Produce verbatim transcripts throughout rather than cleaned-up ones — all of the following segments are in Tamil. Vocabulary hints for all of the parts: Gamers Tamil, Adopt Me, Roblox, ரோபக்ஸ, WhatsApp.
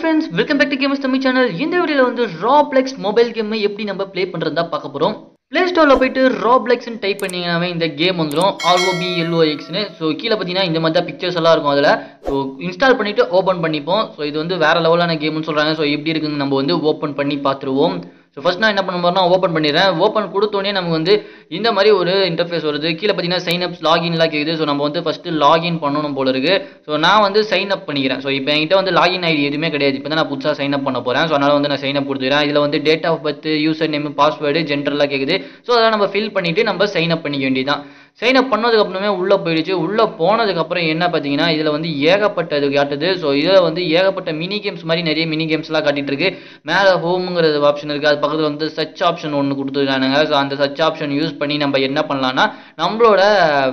friends, welcome back to Gamers Tamil channel. இந்த வீடியோல வந்து Roblox mobile game எப்படி நம்ம play பண்றதா பார்க்க போறோம். Play Storeல போய்ட்டு Roblox ன்னு டைப் பண்ணீங்கனாவே இந்த கேம் வந்துரும். R O B L O X ன்னு. சோ கீழ பாத்தீங்கன்னா இந்த மாதிரி pictures எல்லாம் இருக்கும் அதுல. சோ இன்ஸ்டால் பண்ணிட்டு ஓபன் பண்ணிப்போம். சோ இது வந்து வேற லெவலான கேம்னு சொல்றாங்க. சோ எப்படி இருக்குன்னு நம்ம வந்து ஓபன் பண்ணி பாத்துருவோம். So first நான் என்ன பண்ண போறேன்னா ஓபன் பண்ணிறேன். ஓபன் கொடுத்தோனே நமக்கு வந்து இந்த மாதிரி ஒரு இன்டர்ஃபேஸ் வருது. கீழ பாத்தீங்கன்னா sign up login லாம் கேக்குது. சோ நம்ம வந்து first login பண்ணனும் போல இருக்கு. சோ நான் வந்து sign up பண்ணிக்கிறேன். சோ இப்போ என்கிட்ட வந்து login ஐடி எதுமே கிடையாது. இப்போதான் நான் புதுசா sign up பண்ண போறேன். சோ அதனால வந்து நான் sign up கொடுத்துறேன். இதுல வந்து date of birth, user name, password, gender லாம் கேக்குது. சோ அத நம்ம fill பண்ணிட்டு நம்ம sign up பண்ணிக்க வேண்டியதுதான். sign up பண்ணதுக்கு அப்புறமே உள்ள போயிடுச்சு. உள்ள போனதுக்கு அப்புறம் என்ன பாத்தீங்கன்னா இதுல வந்து ஏகப்பட்டது காட்டுது. சோ இதுல வந்து ஏகப்பட்ட மினி கேம்ஸ் மாதிரி நிறைய மினி கேம்ஸ்லாம் காட்டிட்டு இருக்கு. மேல ஹோம்ங்கிறது ஆப்ஷன் இருக்கு. அது பக்கத்துல வந்து சர்ச் ஆப்ஷன் ஒன்னு கொடுத்துருக்காங்க. சோ அந்த சர்ச் ஆப்ஷன் யூஸ் பண்ணி நம்ம என்ன பண்ணலாம்னா நம்மளோட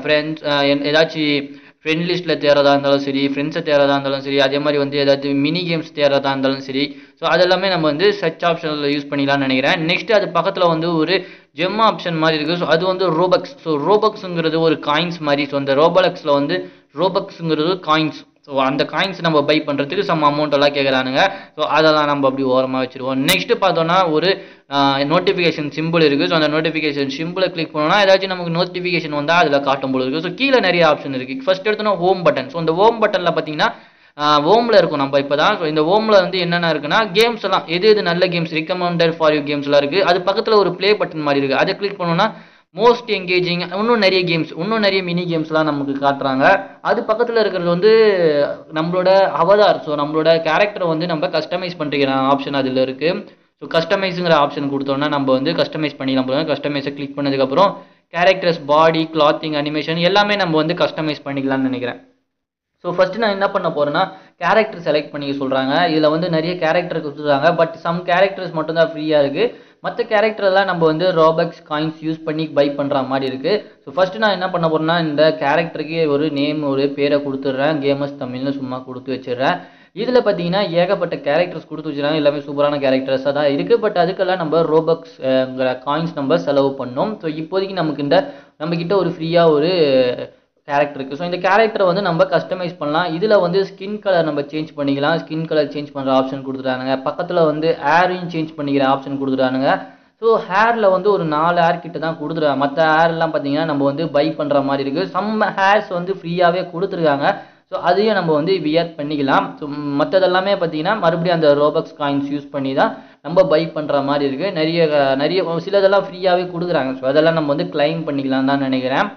ஃப்ரெண்ட்ஸ் ஏதாச்சும் ஃப்ரெண்ட் லிஸ்ட்ல தேர்றதா இருந்தாலும் சரி, ஃப்ரெண்ட்ஸை தேர்றதா இருந்தாலும் சரி, அதே மாதிரி வந்து ஏதாச்சும் மினி கேம்ஸ் தேர்றதா இருந்தாலும் சரி, ஸோ அதெல்லாமே நம்ம வந்து சர்ச் ஆப்ஷனில் யூஸ் பண்ணிக்கலாம்னு நினைக்கிறேன். நெக்ஸ்ட் அது பக்கத்தில் வந்து ஒரு ஜெம் ஆப்ஷன் மாதிரி இருக்குது. ஸோ அது வந்து ரோபக்ஸ். ஸோ ரோபக்ஸுங்கிறது ஒரு காயின்ஸ் மாதிரி. ஸோ அந்த ரோபலக்ஸில் வந்து ரோபக்ஸுங்கிறது காயின்ஸ். ஸோ அந்த காயின்ஸ் நம்ம பை பண்ணுறதுக்கு சம் அமௌண்ட் எல்லாம் கேட்குறானுங்க. ஸோ அதெல்லாம் நம்ம அப்படி ஓரமாக வச்சுருவோம். நெக்ஸ்ட் பார்த்தோன்னா ஒரு நோட்டிஃபிகேஷன் சிம்பிள் இருக்குது. ஸோ அந்த நோட்டிஃபிகேஷன் சிம்பிளை கிளிக் பண்ணோம்னா ஏதாச்சும் நமக்கு நோட்டிஃபிகேஷன் வந்தால் அதில் காட்டும் போது இருக்குது. ஸோ கீழே நிறைய ஆப்ஷன் இருக்குது. ஃபர்ஸ்ட் எடுத்தோன்னா ஹோம் பட்டன். ஸோ அந்த ஹோம் பட்டனில் பார்த்தீங்கன்னா ஹோமில் இருக்கும் நம்ம இப்போ தான். ஸோ இந்த ஹோமில் வந்து என்னென்ன இருக்குன்னா கேம்ஸ் எல்லாம் எது எது நல்ல கேம்ஸ் ரெக்கமெண்டட் ஃபார் யூ கேம்ஸ்லாம் இருக்குது. அது பக்கத்தில் ஒரு ப்ளே பட்டன் மாதிரி இருக்குது. அதை கிளிக் பண்ணோன்னா மோஸ்ட் என்கேஜிங் இன்னும் நிறைய கேம்ஸ் இன்னும் நிறைய மினி கேம்ஸ்லாம் நமக்கு காட்டுறாங்க. அது பக்கத்தில் இருக்கிறது வந்து நம்மளோட அவதார். ஸோ நம்மளோட கேரக்டரை வந்து நம்ம கஸ்டமைஸ் பண்ணுற ஆப்ஷன் அதில் இருக்குது. ஸோ கஸ்டமைஸுங்கிற ஆப்ஷன் கொடுத்தோன்னா நம்ம வந்து கஸ்டமைஸ் பண்ணிக்கலாம் போகிறோம். கஸ்டமைஸை கிளிக் பண்ணதுக்கப்புறம் கேரக்டர்ஸ், பாடி, கிளாத்திங், அனிமேஷன் எல்லாமே நம்ம வந்து கஸ்டமைஸ் பண்ணிக்கலாம்னு நினைக்கிறேன். ஸோ ஃபஸ்ட்டு நான் என்ன பண்ண போகிறேன்னா கேரக்டர் செலக்ட் பண்ணிக்க சொல்கிறாங்க. இதில் வந்து நிறைய கேரக்டர் கொடுத்துருக்காங்க. பட் சம் கேரக்டர்ஸ் மட்டும்தான் ஃப்ரீயாக இருக்குது. மற்ற கேரக்டரெல்லாம் நம்ம வந்து ரோபக்ஸ் காயின்ஸ் யூஸ் பண்ணி பை பண்ணுற மாதிரி இருக்குது. ஸோ ஃபஸ்ட்டு நான் என்ன பண்ண போகிறேன்னா இந்த கேரக்டருக்கு ஒரு நேம் ஒரு பேரை கொடுத்துட்றேன். கேமர்ஸ் தமிழ்னு சும்மா கொடுத்து வச்சிடுறேன். இதில் பார்த்தீங்கன்னா ஏகப்பட்ட கேரக்டர்ஸ் கொடுத்து வச்சுருக்காங்க. எல்லாமே சூப்பரான கேரக்டர்ஸாக தான் இருக்குது. பட் அதுக்கெல்லாம் நம்ம ரோபக்ஸ்ங்கிற காயின்ஸ் நம்ம செலவு பண்ணோம். ஸோ இப்போதைக்கு நமக்கு இந்த நம்மக்கிட்ட ஒரு ஃப்ரீயாக ஒரு கேரக்டர் இருக்குது. ஸோ இந்த கேரக்டரை வந்து நம்ம கஸ்டமைஸ் பண்ணலாம். இதில் வந்து ஸ்கின் கலர் நம்ம சேஞ்ச் பண்ணிக்கலாம். ஸ்கின் கலர் சேஞ்ச் பண்ணுற ஆப்ஷன் கொடுத்துட்டானுங்க. பக்கத்தில் வந்து ஹேரையும் சேஞ்ச் பண்ணிக்கிற ஆப்ஷன் கொடுத்துட்டானுங்க. ஸோ ஹேரில் வந்து ஒரு நாலு ஹேர் கிட்ட தான் கொடுத்துருக்காங்க. மற்ற ஹேர்லாம் பார்த்தீங்கன்னா நம்ம வந்து பை பண்ணுற மாதிரி இருக்குது. சம் ஹேர்ஸ் வந்து ஃப்ரீயாகவே கொடுத்துருக்காங்க. ஸோ அதையும் நம்ம வந்து வியர் பண்ணிக்கலாம். ஸோ மற்றதெல்லாமே பார்த்தீங்கன்னா மறுபடியும் அந்த ரோபக்ஸ் காயின்ஸ் யூஸ் பண்ணி தான் நம்ம பை பண்ணுற மாதிரி இருக்குது. நிறைய நிறைய சிலதெல்லாம் ஃப்ரீயாகவே கொடுக்குறாங்க. ஸோ அதெல்லாம் நம்ம வந்து கிளைம் பண்ணிக்கலாம் தான் நினைக்கிறேன்.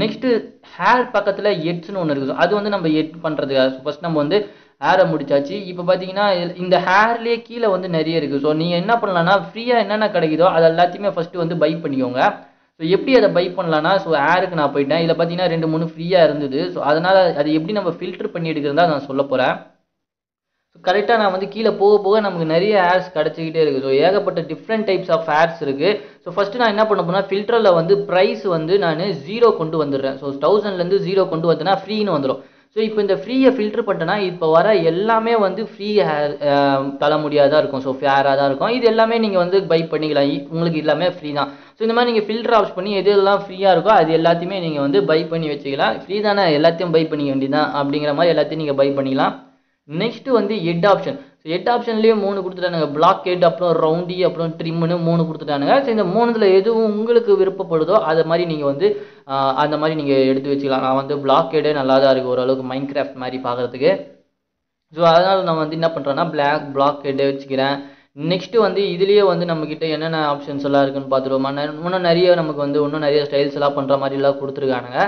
நெக்ஸ்ட்டு ஹேர் பக்கத்தில் எட்ஸ்ன்னு ஒன்று இருக்குது. ஸோ அது வந்து நம்ம எட் பண்ணுறதுக்காக ஃபஸ்ட் நம்ம வந்து ஹேரை முடிச்சாச்சு. இப்போ பார்த்தீங்கன்னா இந்த ஹேர்லேயே கீழே வந்து நிறைய இருக்குது. ஸோ நீங்கள் என்ன பண்ணலான்னா ஃப்ரீயாக என்னென்ன கிடைக்குதோ அது எல்லாத்தையுமே ஃபஸ்ட்டு வந்து பை பண்ணிக்கோங்க. ஸோ எப்படி அதை பை பண்ணலான்னா ஸோ ஹேருக்கு நான் போயிட்டேன். இதில் பார்த்தீங்கன்னா ரெண்டு மூணு ஃப்ரீயாக இருந்தது. ஸோ அதனால் அது எப்படி நம்ம ஃபில்டர் பண்ணி எடுக்கிறதா நான் சொல்ல போகிறேன். ஸோ கரெக்டாக நான் வந்து கீழே போக போக நமக்கு நிறைய ஹேர்ஸ் கிடச்சிக்கிட்டே இருக்குது. ஸோ ஏகப்பட்ட டிஃப்ரெண்ட் டைப்ஸ் ஆஃப் ஹேர்ஸ் இருக்குது. ஸோ ஃபஸ்ட்டு நான் என்ன பண்ண போனால் ஃபில்டரில் வந்து ப்ரைஸ் வந்து நான் ஜீரோ கொண்டு வந்துடுறேன். ஸோ தௌசண்ட்லேருந்து ஜீரோ கொண்டு வந்தேன்னா ஃப்ரீன்னு வந்துடும். ஸோ இப்போ இந்த ஃப்ரீயை ஃபில்டர் பண்ணிட்டேன்னா இப்போ வர எல்லாமே வந்து ஃப்ரீ ஹேர் தலைமுடியாக தான் இருக்கும். ஸோ ஃபேராக தான் இருக்கும். இது எல்லாமே நீங்கள் வந்து பை பண்ணிக்கலாம். உங்களுக்கு எல்லாமே ஃப்ரீ தான். ஸோ இந்த மாதிரி நீங்கள் ஃபில்டர் ஆப்ஸ் பண்ணி எது எல்லாம் ஃப்ரீயாக இருக்கோ அது எல்லாத்தையுமே நீங்கள் வந்து பை பண்ணி வச்சுக்கலாம். ஃப்ரீ தானே, எல்லாத்தையும் பை பண்ணிக்க வேண்டியதுதான் அப்படிங்கிற மாதிரி எல்லாத்தையும் நீங்கள் பை பண்ணிக்கலாம். நெக்ஸ்ட்டு வந்து ஹெட் ஆப்ஷன். ஸோ ஹெட் ஆப்ஷன்லேயே மூணு கொடுத்துட்டானுங்க. பிளாக் ஹெட், அப்புறம் ரவுண்டி, அப்புறம் ட்ரிம்னு மூணு கொடுத்துட்டானுங்க. ஸோ இந்த மூணுதில் எதுவும் உங்களுக்கு விருப்பப்படுதோ அதை மாதிரி நீங்கள் வந்து அந்த மாதிரி நீங்கள் எடுத்து வச்சுக்கலாம். நான் வந்து பிளாக் ஹெட்டே நல்லா தான் இருக்குது ஓரளவுக்கு மைண்ட் கிராஃப்ட் மாதிரி பார்க்குறதுக்கு. ஸோ அதனால் நான் வந்து என்ன பண்ணுறேன்னா பிளாக் பிளாக் ஹெட்டே வச்சுக்கிறேன். நெக்ஸ்ட்டு வந்து இதுலேயே வந்து நம்மக்கிட்ட என்னென்ன ஆப்ஷன்ஸ் எல்லாம் இருக்குன்னு பார்த்துருவோமா. இன்னும் நிறைய நமக்கு வந்து இன்னும் நிறைய ஸ்டைல்ஸ் எல்லாம் பண்ணுற மாதிரிலாம் கொடுத்துருக்கானுங்க.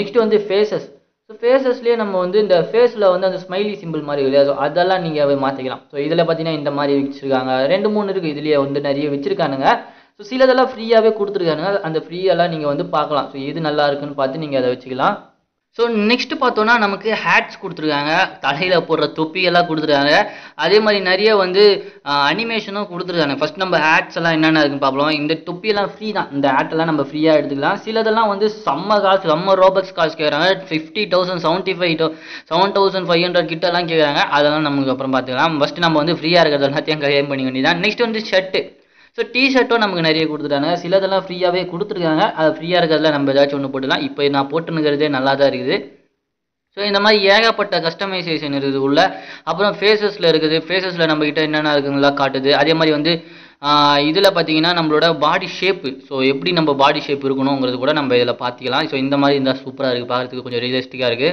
நெக்ஸ்ட்டு வந்து ஃபேஸஸ். ஸோ ஃபேஸஸ்லேயே நம்ம வந்து இந்த ஃபேஸில் வந்து அந்த ஸ்மைலி சிம்பிள் மாதிரி இல்லையா, ஸோ அதெல்லாம் நீங்கள் மாற்றிக்கலாம். ஸோ இதில் பார்த்தீங்கன்னா இந்த மாதிரி வச்சுருக்காங்க. ரெண்டு மூணு இருக்குது. இதுலேயே வந்து நிறைய வச்சுருக்கானுங்க. ஸோ சிலதெல்லாம் ஃப்ரீயாகவே கொடுத்துருக்கானுங்க. அந்த ஃப்ரீயெல்லாம் நீங்கள் வந்து பார்க்கலாம். ஸோ எது நல்லா இருக்குன்னு பார்த்து நீங்கள் அதை வச்சுக்கலாம். ஸோ நெக்ஸ்ட் பார்த்தோன்னா நமக்கு ஹேட்ஸ் கொடுத்துருக்காங்க. தலையில் போடுற தொப்பியெல்லாம் கொடுத்துருக்காங்க. அதே மாதிரி நிறைய வந்து அனிமேஷனும் கொடுத்துருக்காங்க. ஃபஸ்ட் நம்ம ஹேட்ஸ் எல்லாம் என்னென்ன இருக்குன்னு பார்ப்போம். இந்த தொப்பியெல்லாம் ஃப்ரீ தான். இந்த ஹேட்டெல்லாம் நம்ம ஃப்ரீயாக எடுத்துக்கலாம். சிலதெல்லாம் வந்து செம்ம காசு, செம்ம ரோபக்ஸ் காசு கேட்குறாங்க. Fifty thousand seventy five seven thousand five hundred கிட்டலாம் கேட்குறாங்க. அதெல்லாம் நமக்கு அப்புறம் பார்த்துக்கலாம். ஃபஸ்ட்டு நம்ம வந்து ஃப்ரீயாக இருக்கிறது எல்லாத்தையும் கையம் பண்ணி வேண்டியதான். நெக்ஸ்ட் வந்து ஷர்ட்டு. ஸோ டிஷர்ட்டும் நமக்கு நிறைய கொடுத்துட்டாங்க. சிலதெல்லாம் ஃப்ரீயாகவே கொடுத்துருக்காங்க. அது ஃப்ரீயாக இருக்கிறதுல நம்ம ஏதாச்சும் ஒன்று போட்டுக்கலாம். இப்போ நான் போட்டுனுங்கிறதே நல்லா தான் இருக்குது. ஸோ ஸோ இந்த மாதிரி ஏகப்பட்ட கஸ்டமைசேஷன் இருக்குது உள்ள. அப்புறம் ஃபேஸஸில் இருக்குது, ஃபேஸஸில் நம்மக்கிட்ட என்னென்ன இருக்குங்களா காட்டுது. அதே மாதிரி வந்து இதில் பார்த்தீங்கன்னா நம்மளோட பாடி ஷேப்பு, ஸோ எப்படி நம்ம பாடி ஷேப் இருக்கணுங்கிறது கூட நம்ம இதில் பார்த்துக்கலாம். ஸோ இந்த மாதிரி இருந்தால் சூப்பராக இருக்குது, பார்க்குறதுக்கு கொஞ்சம் ரியலிஸ்டிக்காக இருக்குது.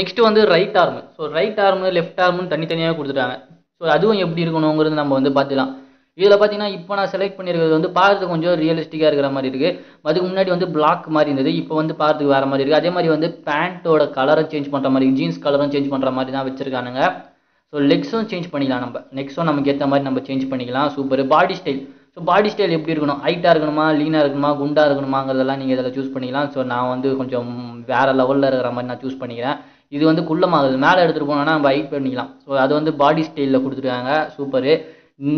நெக்ஸ்ட்டு வந்து right arm, so right arm left ஆர்முன்னு தனித்தனியாக கொடுத்துட்டாங்க. ஸோ அதுவும் எப்படி இருக்கணுங்கிறது நம்ம வந்து பார்த்துக்கலாம். இதில் பார்த்தீங்கன்னா இப்போ நான் செலக்ட் பண்ணியிருக்கிறது வந்து பார்த்து கொஞ்சம் ரியலிஸ்டிக்காக இருக்கிற மாதிரி இருக்குது. அதுக்கு முன்னாடி வந்து பிளாக் மாதிரி இருந்தது, இப்போ வந்து பார்த்துக்கு வேறு மாதிரி இருக்குது. அதே மாதிரி வந்து பேண்ட்டோட கலரை சேஞ்ச் பண்ணுற மாதிரி, ஜீன்ஸ் கலரும் சேஞ்ச் பண்ணுற மாதிரி தான் வச்சுருக்கானுங்க. ஸோ லெக்ஸும் சேஞ்ச் பண்ணிக்கலாம், நம்ம நெக்ஸும் நமக்கு ஏற்ற மாதிரி நம்ம சேஞ்ச் பண்ணிக்கலாம். Super. Body style, so body style எப்படி இருக்கணும், ஹைட்டாக இருக்கணுமா, லீனாக இருக்கணுமா, குண்டாக இருக்கணுமாங்கிறதெல்லாம் நீங்கள் இதில் சூஸ் பண்ணிக்கலாம். ஸோ நான் வந்து கொஞ்சம் வேறு லெவலில் இருக்கிற மாதிரி நான் சூஸ் பண்ணிக்கிறேன். இது வந்து குள்ளமாகுது, மேலே எடுத்துகிட்டு போனோன்னா நம்ம ஹைட் பண்ணிக்கலாம். ஸோ அது வந்து பாடி ஸ்டைலில் கொடுத்துருக்காங்க. சூப்பர்.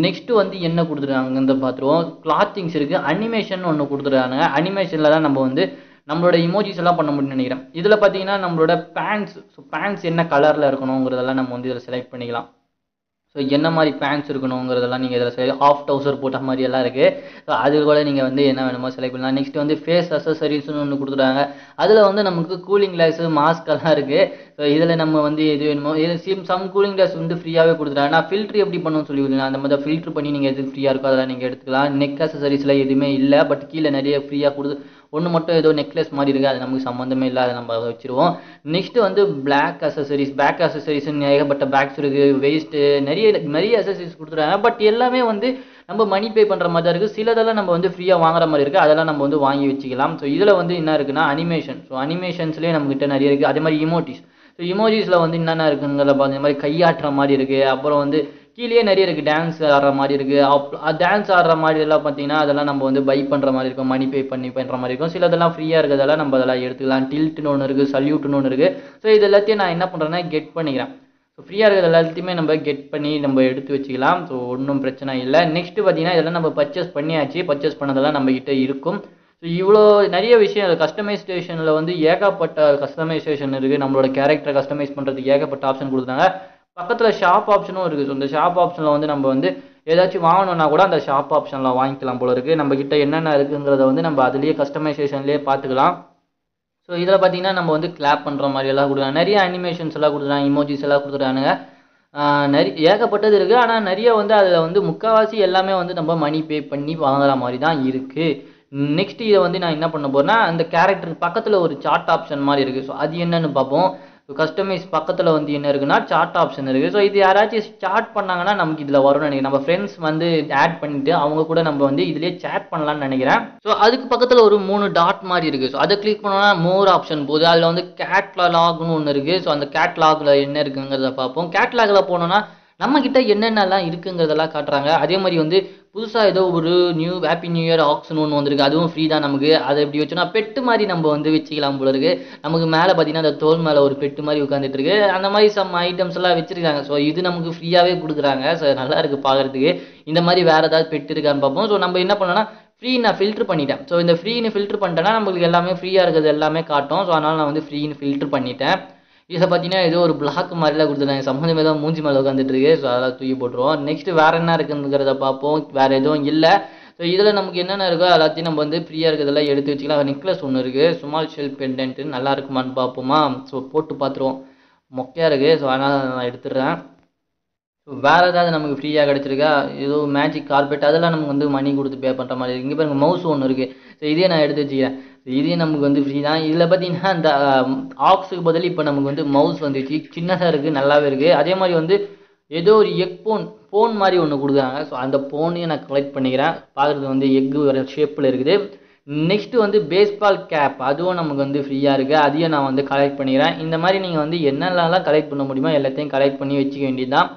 நெக்ஸ்ட்டு வந்து என்ன கொடுத்துருக்காங்கன்னு பார்த்துருவோம். கிளாத்திங்ஸ் இருக்குது, அனிமேஷன் ஒன்று கொடுத்துருக்காங்க. அனிமேஷனில் தான் நம்ம வந்து நம்மளோட இமோஜிஸ் எல்லாம் பண்ண முடியும்னு நினைக்கிறேன். இதில் பார்த்தீங்கன்னா நம்மளோட பேண்ட்ஸ், ஸோ பேண்ட்ஸ் என்ன கலரில் இருக்கணுங்கிறதெல்லாம் நம்ம வந்து இதில் செலக்ட் பண்ணிக்கலாம். ஸோ என்ன மாதிரி பேண்ட்ஸ் இருக்கணுங்கிறதெல்லாம் நீங்கள் இதில் செலக்ட், ஹாஃப் டவுசர் போட்ட மாதிரி எல்லாம் இருக்குது. ஸோ அது கூட நீங்கள் வந்து என்ன வேணுமோ செலக்ட் பண்ணலாம். நெக்ஸ்ட் வந்து ஃபேஸ் அசசரிஸ்னு ஒன்று கொடுத்துருக்காங்க. அதில் வந்து நமக்கு கூலிங் கிளாஸு, மாஸ்கெல்லாம் இருக்குது. ஸோ இதில் நம்ம வந்து எது வேணுமோ, இது சிம் சம் கூலிங் கிளாஸ் வந்து ஃப்ரீயாகவே கொடுத்துட்டாங்க. நான் ஃபில்ட்ரு எப்படி பண்ணணும்னு சொல்லி கொடுக்கலாம், அந்த மாதிரி ஃபில்ட்ரு பண்ணி நீங்கள் எது ஃப்ரீயாக இருக்கோ அதெல்லாம் நீங்கள் எடுத்துக்கலாம். நெக் அசசரிஸில் எதுவுமே இல்லை, பட் கீழே நிறைய ஃப்ரீயாக கொடுத்து ஒன்று மட்டும் ஏதோ நெக்லஸ் மாதிரி இருக்குது, அது நமக்கு சம்மந்தமே இல்லை, அதை நம்ம வச்சுருவோம். நெக்ஸ்ட்டு வந்து பிளாக் அசசரிஸ், பேக் அசசரிஸ்ன்னு ஏகப்பட்ட பேக்ஸ் இருக்குது, வேஸ்ட்டு, நிறைய நிறைய அசசரிஸ் கொடுத்துருக்காங்க. பட் எல்லாமே வந்து நம்ம மணி பே பண்ணுற மாதிரி தான் இருக்குது. சிலதெல்லாம் நம்ம வந்து ஃப்ரீயாக வாங்குற மாதிரி இருக்குது, அதெல்லாம் நம்ம வந்து வாங்கி வச்சுக்கலாம். ஸோ இதில் வந்து என்ன இருக்குன்னா அனிமேஷன், ஸோ அனிமேஷன்ஸ்லேயே நம்மக்கிட்ட நிறைய இருக்குது. அதே மாதிரி இமோஜிஸ், ஸோ இமோஜிஸில் வந்து என்னென்ன இருக்குங்கிறத பார்த்து இந்த மாதிரி கையாட்டுற மாதிரி இருக்குது. அப்புறம் வந்து கீழே நிறைய இருக்குது, டான்ஸ் ஆடுற மாதிரி இருக்குது. அப் டான்ஸ் ஆடுற மாதிரி எல்லாம் பார்த்தீங்கன்னா அதெல்லாம் நம்ம வந்து பை பண்ணுற மாதிரி இருக்கும், மணி பே பண்ணி பண்ணுற மாதிரி இருக்கும். சில இதெல்லாம் ஃப்ரீயாக இருக்கிறதெல்லாம் நம்ம அதெல்லாம் எடுத்துக்கலாம். டில்ட்டுன்னு ஒன்று இருக்குது, சல்யூட்டுன்னு ஒன்று இருக்குது. ஸோ இது எல்லாத்தையும் நான் என்ன பண்ணுறேன்னா கெட் பண்ணிக்கிறேன். ஸோ ஃப்ரீயாக இருக்கிறது எல்லாத்தையுமே நம்ம கெட் பண்ணி நம்ம எடுத்து வச்சுக்கலாம். ஸோ ஒன்றும் பிரச்சனை இல்லை. நெக்ஸ்ட்டு பார்த்தீங்கன்னா இதெல்லாம் நம்ம பர்ச்சேஸ் பண்ணியாச்சு, பர்ச்சேஸ் பண்ணதெல்லாம் நம்மக்கிட்ட இருக்கும். ஸோ இவ்வளோ நிறைய விஷயம் கஸ்டமைசேஷனில் வந்து ஏகப்பட்ட கஸ்டமைசேஷன் இருக்குது. நம்மளோட கேரக்டரை கஸ்டமைஸ் பண்ணுறதுக்கு ஏகப்பட்ட ஆப்ஷன் கொடுத்தாங்க. பக்கத்தில் ஷாப் ஆப்ஷனும் இருக்குது. ஸோ இந்த ஷாப் ஆப்ஷனில் வந்து நம்ம வந்து ஏதாச்சும் வாங்கணும்னா கூட அந்த ஷாப் ஆப்ஷனில் வாங்கிக்கலாம் போல இருக்குது. நம்மக்கிட்ட என்னென்ன இருக்குங்கிறத வந்து நம்ம அதுலேயே கஸ்டமைசேஷன்லேயே பார்த்துக்கலாம். ஸோ இதில் பார்த்தீங்கன்னா நம்ம வந்து கிளாப் பண்ணுற மாதிரி எல்லாம் கொடுக்குறாங்க, நிறைய அனிமேஷன்ஸ் எல்லாம் கொடுக்குறாங்க, இமோஜிஸ் எல்லாம் கொடுக்குறானுங்க. நிறைய ஏகப்பட்டது இருக்குது. ஆனால் நிறைய வந்து அதில் வந்து முக்கால்வாசி எல்லாமே வந்து நம்ம மணி பே பண்ணி வாங்குற மாதிரி தான் இருக்குது. நெக்ஸ்ட் இதை வந்து நான் என்ன பண்ண போகிறேன்னா அந்த கேரக்டருக்கு பக்கத்தில் ஒரு சார்ட் ஆப்ஷன் மாதிரி இருக்குது. ஸோ அது என்னென்னு பார்ப்போம். ஸோ கஸ்டமைஸ் பக்கத்தில் வந்து என்ன இருக்குன்னா சார்ட் ஆப்ஷன் இருக்குது. ஸோ இது யாராச்சும் சாட் பண்ணாங்கன்னா நமக்கு இதில் வரும்னு நினைக்கிறேன். நம்ம ஃப்ரெண்ட்ஸ் வந்து ஆட் பண்ணிவிட்டு அவங்க கூட நம்ம வந்து இதிலே சேட் பண்ணலான்னு நினைக்கிறேன். ஸோ அதுக்கு பக்கத்தில் ஒரு மூணு டாட் மாதிரி இருக்குது. ஸோ அதை கிளிக் பண்ணோன்னா மோர் ஆப்ஷன் போகுது. அதில் வந்து கேட்லாக்னு ஒன்று இருக்குது. ஸோ அந்த கேட்லாகில் என்ன இருக்குங்கிறத பார்ப்போம். கேட்லாகில் போனோன்னா நம்மக்கிட்ட என்னென்னலாம் இருக்குங்கிறதெல்லாம் காட்டுறாங்க. அதே மாதிரி வந்து புதுசாக ஏதோ ஒரு new happy new year action ஒன்று வந்திருக்கு, அதுவும் ஃப்ரீ தான் நமக்கு. அதை எப்படி வச்சோன்னா பெட்டு மாதிரி நம்ம வந்து வச்சுக்கலாம் போல இருக்குது. நமக்கு மேலே பார்த்தீங்கன்னா அந்த தோல் மேலே ஒரு பெட்டு மாதிரி உட்காந்துட்டு இருக்கு, அந்த மாதிரி சம் ஐட்டம்ஸ் எல்லாம் வச்சுருக்காங்க. ஸோ இது நமக்கு ஃப்ரீயாகவே கொடுக்குறாங்க. ஸோ நல்லா இருக்குது பார்க்குறதுக்கு. இந்த மாதிரி வேறு ஏதாவது பெட்டு இருக்கான்னு பார்ப்போம். ஸோ நம்ம என்ன பண்ணோன்னா ஃப்ரீ நான் ஃபில்ட்ரு பண்ணிட்டேன். ஸோ இந்த ஃப்ரீன்னு ஃபில்ட்ரு பண்ணிட்டேன்னா நம்மளுக்கு எல்லாமே ஃப்ரீயாக இருக்கிறது எல்லாமே காட்டும். ஸோ அதனால் நான் வந்து ஃப்ரீன்னு ஃபில்ட்ரு பண்ணிட்டேன். இதை பார்த்தீங்கன்னா ஏதோ ஒரு பிளாக் மாதிரிலாம் கொடுத்துருக்காங்க, சம்மந்தமே தான் மூஞ்சி மேலே உட்காந்துட்டு இருக்கு. ஸோ அதெல்லாம் தூக்கி போட்டுருவோம். நெக்ஸ்ட் வேறு என்ன இருக்குங்கிறத பார்ப்போம். வேறு எதுவும் இல்லை. ஸோ இதில் நமக்கு என்னென்ன இருக்கோ எல்லாத்தையும் நம்ம வந்து ஃப்ரீயாக இருக்கிறதெல்லாம் எடுத்து வச்சுக்கலாம். நெக்லஸ் ஒன்று இருக்குது, ஸ்மால் ஷெல் பெண்டன்ட்டு, நல்லா இருக்குமான்னு பார்ப்போமா. ஸோ போட்டு பார்த்துருவோம், மொக்கையாக இருக்குது. ஸோ அதனால் நான் எடுத்துடுறேன். ஸோ வேறு ஏதாவது நமக்கு ஃப்ரீயாக கிடச்சிருக்கா, ஏதோ மேஜிக் கார்பெட், அதெல்லாம் நமக்கு வந்து மணி கொடுத்து பே பண்ணுற மாதிரி இருக்குது. இங்கே பாருங்கள் மவுஸ் ஒன்று இருக்குது. ஸோ இதே நான் எடுத்து வச்சுக்கிறேன். இதே நமக்கு வந்து ஃப்ரீ தான். இதில் பார்த்தீங்கன்னா இந்த ஆக்ஸுக்கு பதில் இப்போ நமக்கு வந்து மவுஸ் வந்துச்சு, சின்னதாக இருக்குது, நல்லாவே இருக்குது. அதே மாதிரி வந்து ஏதோ ஒரு எக் போன் ஃபோன் மாதிரி ஒன்று கொடுக்குறாங்க. ஸோ அந்த ஃபோனையும் நான் கலெக்ட் பண்ணிக்கிறேன். பார்க்குறது வந்து எக்கு வர ஷேப்பில் இருக்குது. நெக்ஸ்ட்டு வந்து பேஸ்பால் கேப், அதுவும் நமக்கு வந்து ஃப்ரீயாக இருக்குது. அதையும் நான் வந்து கலெக்ட் பண்ணிக்கிறேன். இந்த மாதிரி நீங்கள் வந்து என்னெல்லாம் கலெக்ட் பண்ண முடியுமோ எல்லாத்தையும் கலெக்ட் பண்ணி வச்சுக்க வேண்டியது தான்.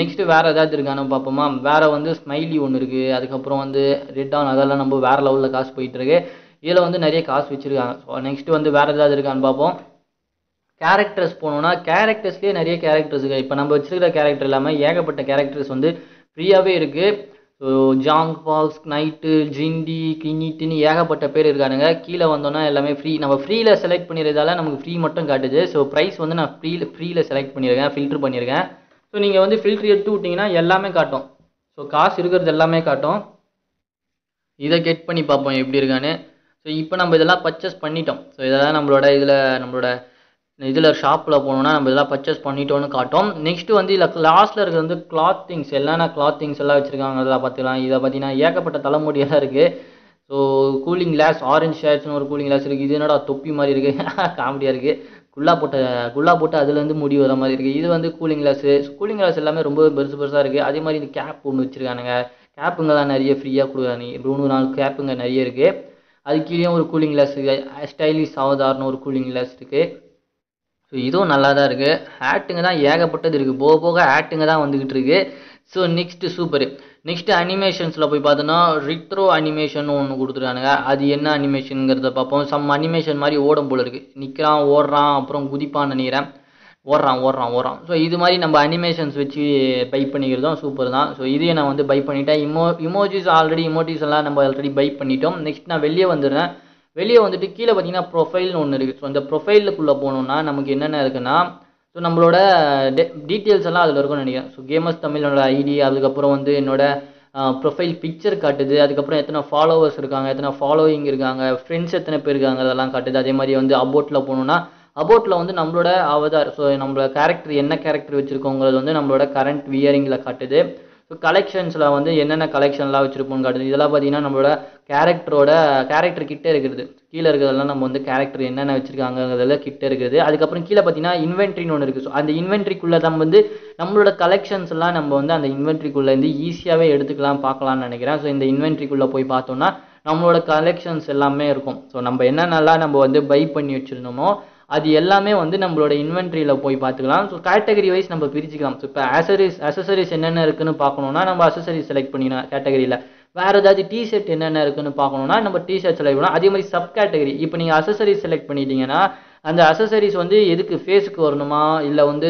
நெக்ஸ்ட்டு வேறு ஏதாவது இருக்கானு பார்ப்போமா. வேறு வந்து ஸ்மைலி ஒன்று இருக்குது. அதுக்கப்புறம் வந்து ரெட் ஆன், அதெல்லாம் நம்ம வேறு லெவலில் காசு போயிட்டுருக்கு. இதில் வந்து நிறைய காசு வச்சுருக்காங்க. ஸோ நெக்ஸ்ட்டு வந்து வேறு ஏதாவது இருக்கான்னு பார்ப்போம். கேரக்டர்ஸ் போனோன்னா கேரக்டர்ஸ்லேயே நிறைய கேரக்டர்ஸ் இருக்குது. இப்போ நம்ம வச்சுருக்கிற கேரக்டர் இல்லாமல் ஏகப்பட்ட கேரக்டர்ஸ் வந்து ஃப்ரீயாகவே இருக்குது. ஸோ ஜாங் பாக்ஸ், நைட்டு, ஜிண்டி, கிங்கிட்டுன்னு ஏகப்பட்ட பேர் இருக்கானுங்க. கீழே வந்தோன்னா எல்லாமே ஃப்ரீ. நம்ம ஃப்ரீயில் செலக்ட் பண்ணிடுறதால நமக்கு ஃப்ரீ மட்டும் காட்டுது. ஸோ ப்ரைஸ் வந்து நான் ஃப்ரீ ஃப்ரீயில் செலக்ட் பண்ணியிருக்கேன், ஃபில்ட்ரு பண்ணியிருக்கேன். ஸோ நீங்கள் வந்து ஃபில்ட்ரு எடுத்து விட்டிங்கன்னா எல்லாமே காட்டும். ஸோ காசு இருக்கிறது எல்லாமே காட்டும். இதை கெட் பண்ணி பார்ப்போம் எப்படி இருக்கான்னு. ஸோ இப்போ நம்ம இதெல்லாம் பர்ச்சேஸ் பண்ணிட்டோம். ஸோ இதெல்லாம் நம்மளோட இதில் நம்மளோட இதில் ஷாப்பில் போனோம்னா நம்ம இதெல்லாம் பர்ச்சேஸ் பண்ணிட்டோன்னு காட்டும். நெக்ஸ்ட்டு வந்து இதில் லாஸ்ட்டில் இருக்கிறது வந்து கிளாத்திங்ஸ், என்னென்ன கிளாத்திங்ஸ் எல்லாம் வச்சுருக்காங்க அதெல்லாம் பார்த்துக்கலாம். இதை பார்த்தீங்கன்னா ஏகப்பட்ட தலைமுடியெல்லாம் இருக்குது. ஸோ கூலிங் கிளாஸ், ஆரஞ்சு ஷேட்ஸ்னு ஒரு கூலிங் கிளாஸ் இருக்குது. இது என்னடா தொப்பி மாதிரி இருக்குது, காமெடியாக இருக்குது. குல்லா போட்ட குல்லா போட்டு அதுலேருந்து முடி வர மாதிரி இருக்குது. இது வந்து கூலிங் கிளாஸு. கூலிங் கிளாஸ் எல்லாமே ரொம்ப பெருசு பெருசாக இருக்குது. அதே மாதிரி இந்த கேப் ஒன்று வச்சுருக்கானுங்க. கேப்புங்கெல்லாம் நிறைய ஃப்ரீயாக கொடுக்குறாங்க. மூணு நாலு கேப்புங்க நிறைய இருக்குது. அது கீழே ஒரு கூலிங் கிளாஸ் இருக்குது. ஸ்டைலிஷ் ஆவதார்னு ஒரு கூலிங் கிளாஸ் இருக்குது. ஸோ இதுவும் நல்லா தான் இருக்குது. ஆட்டுங்க தான் ஏகப்பட்டது இருக்குது. போக போக ஆட்டுங்க தான் வந்துக்கிட்டு இருக்குது. So next super. நெக்ஸ்ட்டு அனிமேஷன்ஸில் போய் பார்த்தோன்னா ரிட்ரோ அனிமேஷன் ஒன்று கொடுத்துருக்கானுங்க. அது என்ன அனிமேஷனுங்கிறத பார்ப்போம். சம் அனிமேஷன் மாதிரி ஓடும் போல் இருக்குது. நிற்கிறான், ஓடுறான், அப்புறம் குதிப்பான்னு நினைக்கிறேன். ஓடுறான் ஓடுறான் ஓடுறான் ஸோ இது மாதிரி நம்ம அனிமேஷன்ஸ் வச்சு பை பண்ணிக்கிறதும் சூப்பர் தான். ஸோ இதையே நான் வந்து பை பண்ணிவிட்டேன். இமோ இமோஜிஸ் ஆல்ரெடி இமோஜிஸ் எல்லாம் நம்ம ஆல்ரெடி பை பண்ணிட்டோம். நெக்ஸ்ட் நான் வெளியே வந்துடுறேன். வெளியே வந்துட்டு கீழே பார்த்தீங்கன்னா ப்ரொஃபைல்னு ஒன்று இருக்குது. ஸோ இந்த ப்ரொஃபைலுக்குள்ளே போனோம்னா நமக்கு என்னென்ன இருக்குன்னா, ஸோ நம்மளோட டெ டீட்டெயில்ஸ் எல்லாம் அதில் இருக்கும்னு நினைக்கிறேன். ஸோ கேமர்ஸ் தமிழோட ஐடி, அதுக்கப்புறம் வந்து என்னோடய ப்ரொஃபைல் பிக்சர் காட்டுது. அதுக்கப்புறம் எத்தனை ஃபாலோவர்ஸ் இருக்காங்க, எத்தனை ஃபாலோயிங் இருக்காங்க, ஃப்ரெண்ட்ஸ் எத்தனை பேர் இருக்காங்க அதெல்லாம் காட்டுது. அதே மாதிரி வந்து அபோட்டில் போனோம்னா அபோட்டில் வந்து நம்மளோட அவதார், ஸோ நம்மளோட கேரக்டர் என்ன கேரக்டர் வச்சுருக்கோங்கிறது வந்து நம்மளோட கரண்ட் வியரிங்கில் காட்டுது. ஸோ கலெக்ஷன்ஸில் வந்து என்னென்ன கலெக்ஷன்லாம் வச்சுருப்போம்னு காட்டுது. இதெல்லாம் பார்த்தீங்கன்னா நம்மளோட கேரக்டரோட கேரக்டர் கிட்டே இருக்கிறது. கீழே இருக்கிறதெல்லாம் நம்ம வந்து கேரக்டர் என்னென்ன வச்சுருக்காங்கிறதெல்லாம் கிட்டே இருக்குது. அதுக்கப்புறம் கீழே பார்த்தீங்கன்னா இன்வென்ட்ரின்னு ஒன்று இருக்குது. ஸோ அந்த இன்வென்ட்ரிக்குள்ளே நம்ம வந்து நம்மளோட கலெக்ஷன்ஸ்லாம் நம்ம வந்து அந்த இன்வென்ட்ரிக்குள்ளேருந்து ஈஸியாகவே எடுத்துக்கலாம் பார்க்கலான்னு நினைக்கிறேன். ஸோ இந்த இன்வென்ட்ரிக்குள்ளே போய் பார்த்தோம்னா நம்மளோட கலெக்ஷன்ஸ் எல்லாமே இருக்கும். ஸோ நம்ம என்னென்னலாம் நம்ம வந்து பை பண்ணி வச்சுருந்தோமோ அது எல்லாமே வந்து நம்மளோட இன்வென்ட்ரியில் போய் பார்த்துக்கலாம். ஸோ கேட்டகரி வைஸ் நம்ம பிரிச்சுக்கலாம். ஸோ இப்போ அசரிஸ் அசசரிஸ் என்னென்ன இருக்குன்னு பார்க்கணுன்னா நம்ம அசசரிஸ் செலக்ட் பண்ணிடலாம் கேட்டகரியில். வேறு ஏதாவது டிஷர்ட் என்னென்ன இருக்குன்னு பார்க்கணுன்னா நம்ம டிஷர்ட் செலக்ட் பண்ணலாம். அதே மாதிரி சப் கேட்டகரி, இப்போ நீங்கள் அசசரிஸ் செலக்ட் பண்ணிட்டீங்கன்னா அந்த அசசரிஸ் வந்து எதுக்கு, ஃபேஸுக்கு வரணுமா, இல்லை வந்து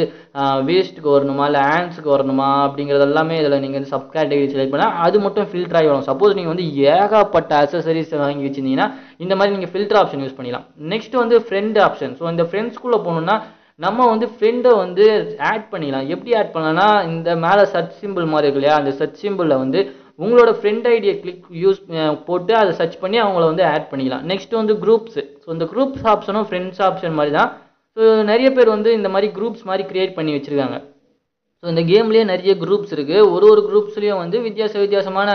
வேஸ்ட்டுக்கு வரணுமா, இல்லை ஹேண்ட்ஸுக்கு வரணுமா அப்படிங்கிறது எல்லாமே இதில் நீங்கள் வந்து சப் கேட்டகரி செலக்ட் பண்ணால் அது மட்டும் ஃபில்டர் ஆகி வரும். சப்போஸ் நீங்கள் வந்து ஏகப்பட்ட அசசரிஸ் வாங்கி வச்சுருந்தீங்கன்னா இந்த மாதிரி நீங்கள் ஃபில்டர் ஆப்ஷன் யூஸ் பண்ணிக்கலாம். நெக்ஸ்ட்டு வந்து ஃப்ரெண்ட் ஆப்ஷன். ஸோ இந்த ஃப்ரெண்ட்ஸ்குள்ளே போகணுன்னா நம்ம வந்து ஃப்ரெண்டை வந்து ஆட் பண்ணிக்கலாம். எப்படி ஆட் பண்ணலாம்னா, இந்த மேலே சர்ச் சிம்பிள் மாதிரி இருக்கு இல்லையா, அந்த சர்ச் சிம்பிளில் வந்து உங்களோட ஃப்ரெண்ட் ஐடியை கிளிக் யூஸ் போட்டு அதை சர்ச் பண்ணி அவங்கள வந்து ஆட் பண்ணிக்கலாம். நெக்ஸ்ட்டு வந்து குரூப்ஸு. ஸோ இந்த குரூப்ஸ் ஆப்ஷனும் ஃப்ரெண்ட்ஸ் ஆப்ஷன் மாதிரி தான். ஸோ நிறைய பேர் வந்து இந்த மாதிரி குரூப்ஸ் மாதிரி க்ரியேட் பண்ணி வச்சுருக்காங்க. ஸோ இந்த கேம்லேயே நிறைய குரூப்ஸ் இருக்குது. ஒரு ஒரு குரூப்ஸ்லேயும் வந்து வித்தியாச வித்தியாசமான